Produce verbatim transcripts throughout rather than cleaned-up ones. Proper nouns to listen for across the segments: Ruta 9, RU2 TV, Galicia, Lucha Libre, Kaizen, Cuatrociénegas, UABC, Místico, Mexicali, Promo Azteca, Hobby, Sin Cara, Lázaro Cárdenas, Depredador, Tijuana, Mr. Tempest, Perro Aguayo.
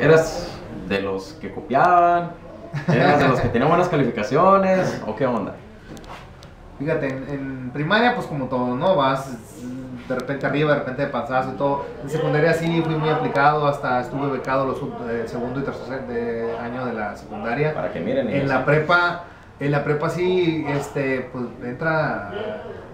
¿Eras de los que copiaban? ¿Eras de los que tenían buenas calificaciones? ¿O qué onda? Fíjate, en, en primaria pues como todo, ¿no? Vas de repente arriba, de repente de panzazo y todo. En secundaria sí fui muy aplicado, hasta estuve becado los eh, segundo y tercer de año de la secundaria. Para que miren. En la prepa, en la prepa sí, este, pues entra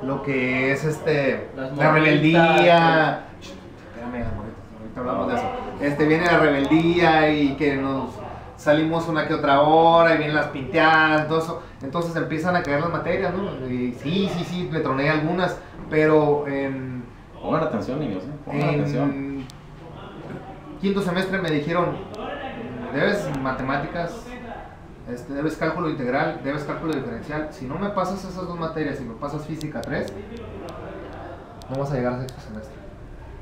lo que es este, la rebeldía. Espérame, ahorita hablamos de eso. Este, viene la rebeldía y que nos salimos una que otra hora y vienen las pinteadas, todo eso. Entonces empiezan a caer las materias, ¿no? Y sí, sí, sí, me troné algunas, pero en... Pongan atención, niños, ¿eh? Pongan en atención. Quinto semestre me dijeron, debes matemáticas, este, debes cálculo integral, debes cálculo diferencial. Si no me pasas esas dos materias y me pasas física tres, no vas a llegar a sexto semestre.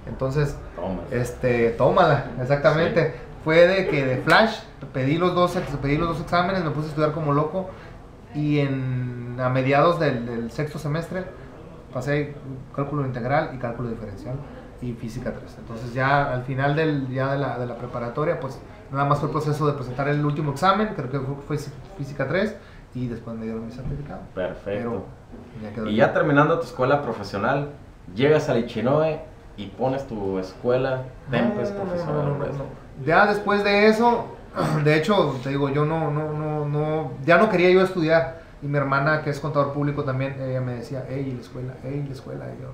Entonces, Toma. este, tómala, exactamente. Sí. Fue de que de flash pedí los dos, pedí los dos exámenes, me puse a estudiar como loco y en, a mediados del, del sexto semestre pasé cálculo integral y cálculo diferencial y física tres. Entonces ya al final del, ya de, la, de la preparatoria, pues nada más fue el proceso de presentar el último examen, creo que fue física tres, y después me dieron mi certificado. Perfecto. Pero ya y ya bien. Terminando tu escuela profesional, llegas al Ichinoe y pones tu escuela Tempest no, profesional. No, no, no, no. Ya después de eso, de hecho, te digo, yo no, no, no, no, ya no quería yo estudiar. Y mi hermana, que es contador público también, ella me decía, hey, la escuela, hey, la escuela. Y yo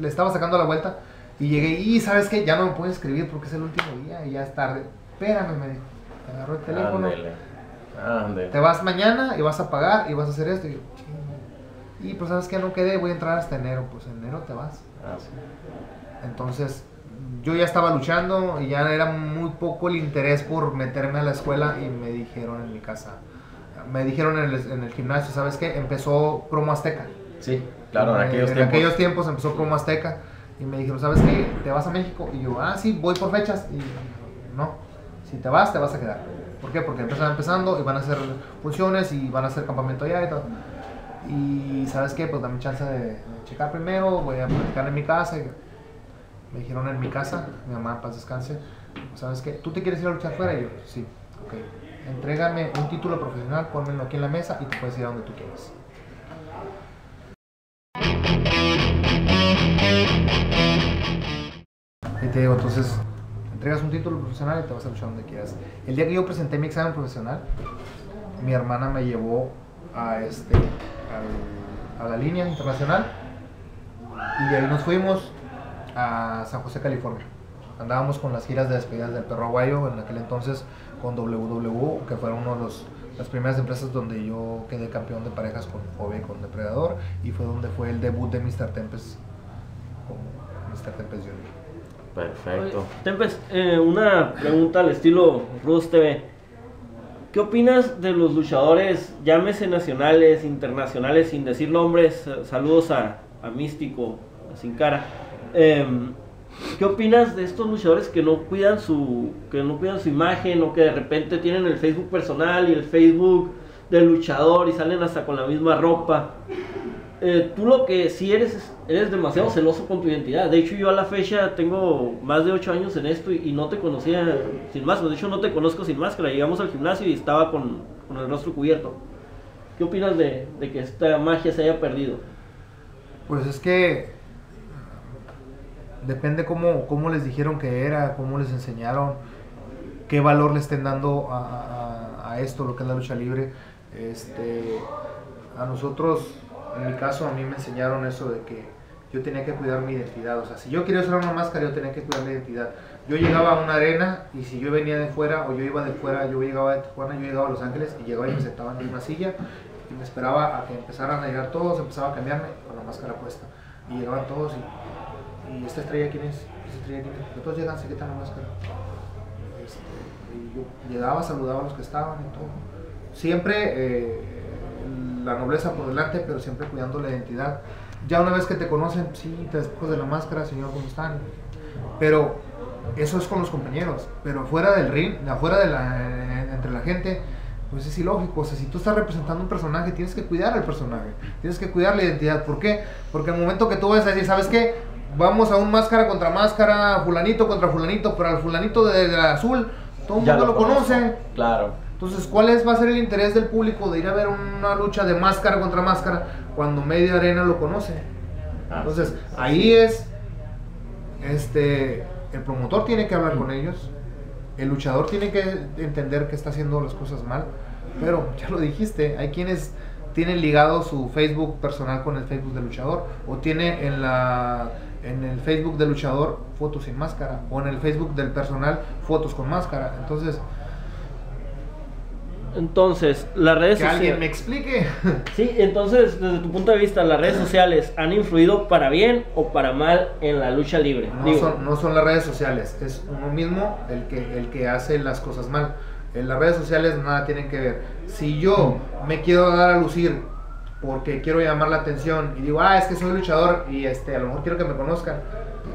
le estaba sacando la vuelta y llegué, y ¿sabes qué? Ya no me puedo escribir porque es el último día y ya es tarde. Espérame, me dijo, te agarró el teléfono. Ándele, ándele. Te vas mañana y vas a pagar y vas a hacer esto. Y yo, chingo. Y pues, ¿sabes qué? No quedé, voy a entrar hasta enero. Pues en enero te vas. Ah, sí. Entonces, yo ya estaba luchando y ya era muy poco el interés por meterme a la escuela y me dijeron en mi casa. Me dijeron en el, en el gimnasio, ¿sabes qué? Empezó Promo Azteca. Sí, claro, en aquellos en, tiempos. En aquellos tiempos empezó Promo Azteca. Y me dijeron, ¿sabes qué? ¿Te vas a México? Y yo, ah, sí, voy por fechas. Y no, si te vas, te vas a quedar. ¿Por qué? Porque empezaron empezando y van a hacer funciones y van a hacer campamento allá y todo. Y ¿sabes qué? Pues dame chance de, de checar primero, voy a platicar en mi casa. Y me dijeron en mi casa, mi mamá, paz descanse, ¿sabes qué? ¿Tú te quieres ir a luchar fuera? Y yo, sí, ok. Entrégame un título profesional, pónmelo aquí en la mesa y te puedes ir a donde tú quieras. Y te digo, entonces, entregas un título profesional y te vas a luchar donde quieras. El día que yo presenté mi examen profesional, mi hermana me llevó a, este, al, a la línea internacional y de ahí nos fuimos a San José, California. Andábamos con las giras de despedidas del Perro Aguayo, en aquel entonces con doble u doble u, que fueron una de los, las primeras empresas donde yo quedé campeón de parejas con Hobby, con Depredador, y fue donde fue el debut de míster Tempest, con míster Tempest junior Perfecto. Tempest, eh, una pregunta al estilo Ru dos T V. ¿Qué opinas de los luchadores, llámese nacionales, internacionales, sin decir nombres? Saludos a, a Místico, a Sin Cara. Eh, ¿Qué opinas de estos luchadores que no cuidan su que no cuidan su imagen o que de repente tienen el Facebook personal y el Facebook del luchador y salen hasta con la misma ropa? Eh, tú lo que sí eres, eres demasiado celoso con tu identidad. De hecho, yo a la fecha tengo más de ocho años en esto y, y no te conocía sin máscara. De hecho, no te conozco sin máscara. Llegamos al gimnasio y estaba con, con el rostro cubierto. ¿Qué opinas de, de que esta magia se haya perdido? Pues es que... depende cómo, cómo les dijeron que era, cómo les enseñaron, qué valor le estén dando a, a, a esto, lo que es la lucha libre. Este, a nosotros, en mi caso, a mí me enseñaron eso de que yo tenía que cuidar mi identidad. O sea, si yo quería usar una máscara, yo tenía que cuidar mi identidad. Yo llegaba a una arena y si yo venía de fuera o yo iba de fuera, yo llegaba de Tijuana, yo llegaba a Los Ángeles y llegaba y me sentaba en una silla y me esperaba a que empezaran a llegar todos, empezaba a cambiarme con la máscara puesta. Y llegaban todos y... ¿y esta estrella quién es? ¿Esta estrella quién es? Todos llegan, se quitan la máscara. Este, y yo llegaba, saludaba a los que estaban y todo. Siempre eh, la nobleza por delante, pero siempre cuidando la identidad. Ya una vez que te conocen, sí, te despojas de la máscara, señor, ¿cómo están? Pero eso es con los compañeros. Pero fuera del ring, afuera de la, entre la gente, pues es ilógico. O sea, si tú estás representando un personaje, tienes que cuidar al personaje. Tienes que cuidar la identidad. ¿Por qué? Porque al momento que tú vas a decir, ¿sabes qué? Vamos a un máscara contra máscara, fulanito contra fulanito, pero al fulanito del azul todo el mundo lo, lo conoce. Claro. Entonces, ¿cuál es, va a ser el interés del público de ir a ver una lucha de máscara contra máscara cuando media arena lo conoce? Ah, Entonces, sí, sí. ahí es, este, el promotor tiene que hablar mm. con ellos, el luchador tiene que entender que está haciendo las cosas mal, pero ya lo dijiste, hay quienes tienen ligado su Facebook personal con el Facebook del luchador, o tiene en la... en el Facebook del luchador fotos sin máscara, o en el Facebook del personal fotos con máscara. Entonces, entonces las redes sociales, que alguien me explique. Sí, entonces desde tu punto de vista, las redes sociales han influido para bien o para mal en la lucha libre. No, Digo. Son, no son las redes sociales, es uno mismo el que, el que hace las cosas mal. En las redes sociales nada tienen que ver. Si yo me quiero dar a lucir porque quiero llamar la atención y digo, ah, es que soy luchador y este, a lo mejor quiero que me conozcan,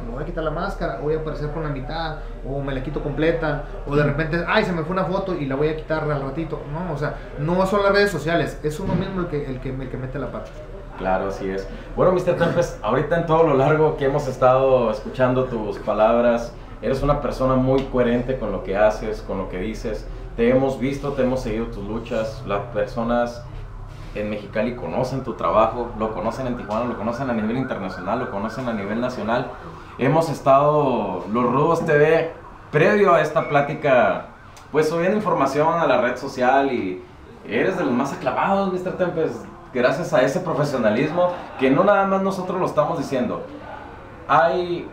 me voy a quitar la máscara, voy a aparecer con la mitad, o me la quito completa, o de repente, ay, se me fue una foto y la voy a quitar al ratito. No, o sea, no son las redes sociales, es uno mismo el que, el que, el que mete la pata. Claro, así es. Bueno, mister Tempest, ahorita en todo lo largo que hemos estado escuchando tus palabras, eres una persona muy coherente con lo que haces, con lo que dices. Te hemos visto, te hemos seguido tus luchas, las personas en Mexicali conocen tu trabajo, lo conocen en Tijuana, lo conocen a nivel internacional, lo conocen a nivel nacional. Hemos estado, los Rudos T V, previo a esta plática, pues subiendo información a la red social, y eres de los más aclamados, mister Tempest, gracias a ese profesionalismo que no nada más nosotros lo estamos diciendo. Hay,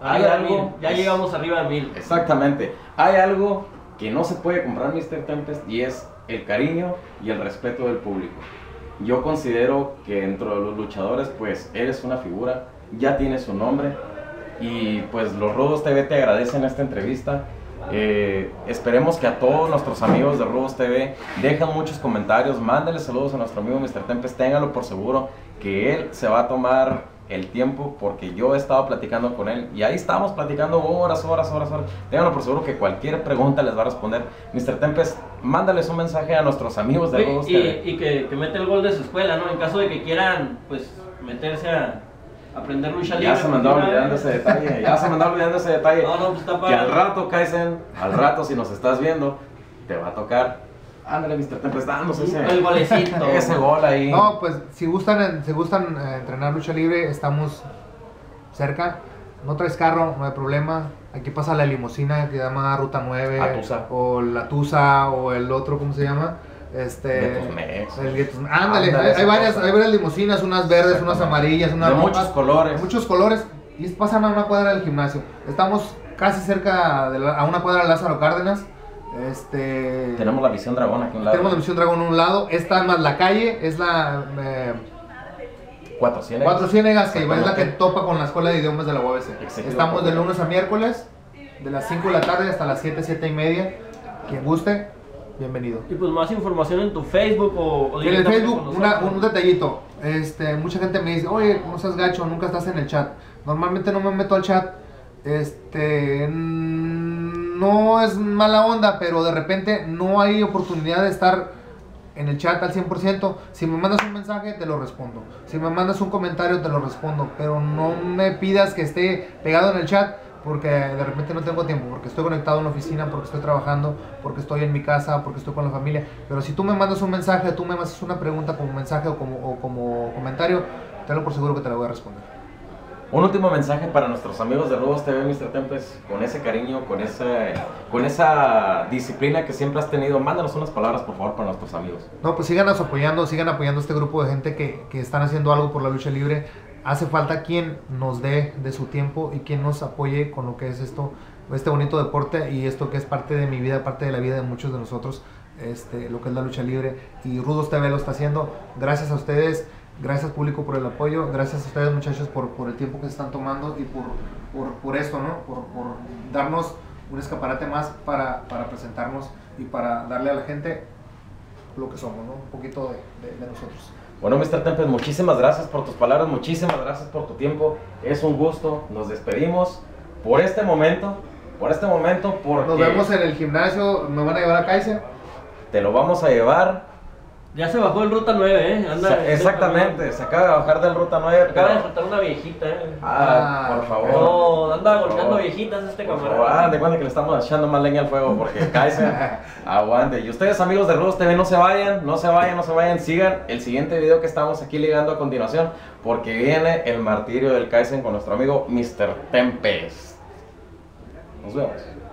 hay algo, ya llegamos arriba de mil. Exactamente, hay algo que no se puede comprar, mister Tempest, y es el cariño y el respeto del público. Yo considero que dentro de los luchadores, pues eres una figura, ya tienes un nombre, y pues los Rudos T V te agradecen esta entrevista. Eh, esperemos que a todos nuestros amigos de Rudos T V dejen muchos comentarios, mándenle saludos a nuestro amigo mister Tempest, téngalo por seguro que él se va a tomar el tiempo, porque yo he estado platicando con él y ahí estábamos platicando horas, horas, horas, horas. Ténganlo por seguro que cualquier pregunta les va a responder. mister Tempest, mándales un mensaje a nuestros amigos de Rudos T V. Y, y que, que mete el gol de su escuela, ¿no? En caso de que quieran, pues, meterse a aprender lucha libre. Ya se me andaba olvidando ese detalle, ya se me andaba olvidando ese detalle. No, no, pues está para... Que al rato, Kaizen, al rato, si nos estás viendo, te va a tocar. Ándale, mister Tempest, danos ese, el golecito, ese gol ahí. No, pues si gustan, si gustan eh, entrenar lucha libre, estamos cerca. No traes carro, no hay problema. Aquí pasa la limusina que llama Ruta nueve. Atusa. O la Tusa, o el otro, ¿cómo se llama? Este, Ándale, ándale hay, hay, varias, hay varias limusinas, unas verdes, unas amarillas, unas de muchos colores. Muchos colores. Y pasan a una cuadra del gimnasio. Estamos casi cerca, de la, a una cuadra de Lázaro Cárdenas. Este, tenemos la Visión Dragón aquí a un lado. Tenemos la Visión Dragón a un lado. Esta más la calle es la eh, Cuatrociénegas. Cuatrociénegas, que es la que topa con la Escuela de Idiomas de la U A B C. Estamos de lunes a miércoles, de las cinco de la tarde hasta las siete, siete y media. Quien guste, bienvenido. Y pues más información en tu Facebook o, o en el Facebook, una, un detallito. Este, mucha gente me dice, oye, no seas gacho, nunca estás en el chat. Normalmente no me meto al chat. Este... No es mala onda, pero de repente no hay oportunidad de estar en el chat al cien por ciento. Si me mandas un mensaje, te lo respondo. Si me mandas un comentario, te lo respondo. Pero no me pidas que esté pegado en el chat, porque de repente no tengo tiempo, porque estoy conectado en la oficina, porque estoy trabajando, porque estoy en mi casa, porque estoy con la familia. Pero si tú me mandas un mensaje, tú me haces una pregunta como mensaje o como, o como comentario, tenlo por seguro que te la voy a responder. Un último mensaje para nuestros amigos de Rudos T V, mister Tempest, con ese cariño, con, ese, con esa disciplina que siempre has tenido. Mándanos unas palabras, por favor, para nuestros amigos. No, pues síganos apoyando, sigan apoyando a este grupo de gente que, que están haciendo algo por la lucha libre. Hace falta quien nos dé de su tiempo y quien nos apoye con lo que es esto, este bonito deporte, y esto que es parte de mi vida, parte de la vida de muchos de nosotros, este, lo que es la lucha libre. Y Rudos T V lo está haciendo. Gracias a ustedes. Gracias, público, por el apoyo. Gracias a ustedes, muchachos, por, por el tiempo que se están tomando y por, por, por esto, ¿no? Por, por darnos un escaparate más para, para presentarnos y para darle a la gente lo que somos, ¿no? Un poquito de, de, de nosotros. Bueno, mister Tempest, muchísimas gracias por tus palabras, muchísimas gracias por tu tiempo. Es un gusto. Nos despedimos por este momento, por este momento, porque... Nos vemos en el gimnasio. ¿Me van a llevar a Kaizen? Te lo vamos a llevar. Ya se bajó el Ruta nueve, ¿eh? Anda, se, exactamente, se acaba de bajar del Ruta nueve. Acaba pero... de soltar una viejita, ¿eh? Ah, ah por favor. No, anda golpeando viejitas este camarada. Ah, de cuenta que le estamos echando más leña al fuego porque Kaizen aguante. Y ustedes, amigos de Ru dos T V, no se vayan, no se vayan, no se vayan. Sigan el siguiente video que estamos aquí ligando a continuación porque viene el martirio del Kaizen con nuestro amigo mister Tempest. Nos vemos.